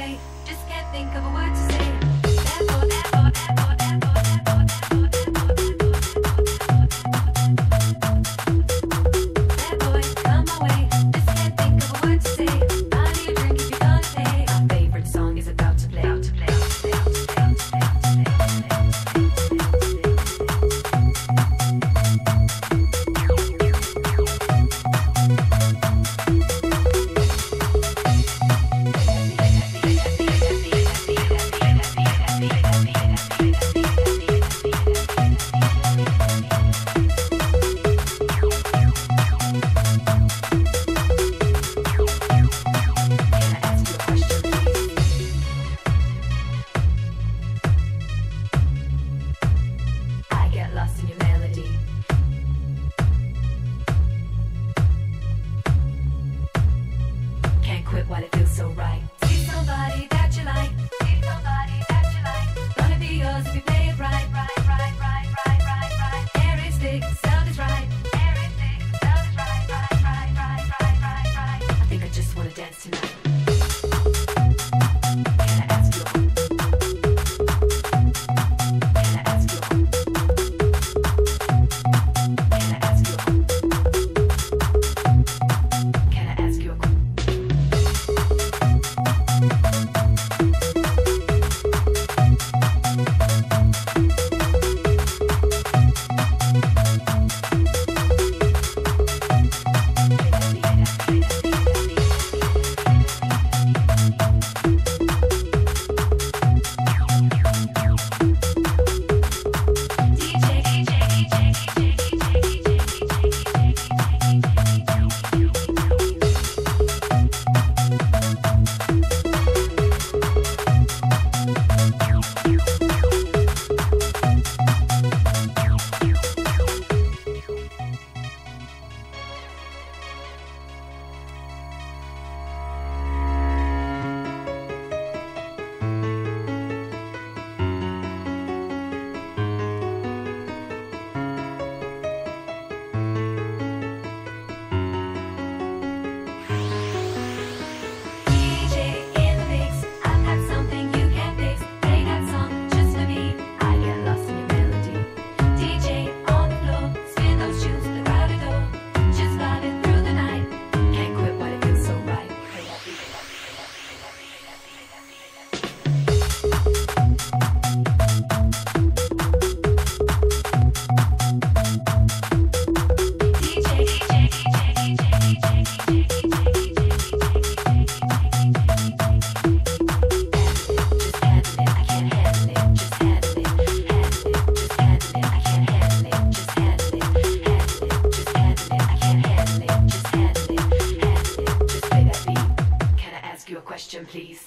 away. Just can't think of a word to say. Lost in your melody. Can't quit while it feels so right. See somebody that you like. See somebody that you like. Gonna be yours if you play it right. Right. Aeristic sound is right. Aeristic sound is right. Right. I think I just wanna dance tonight. Question, please.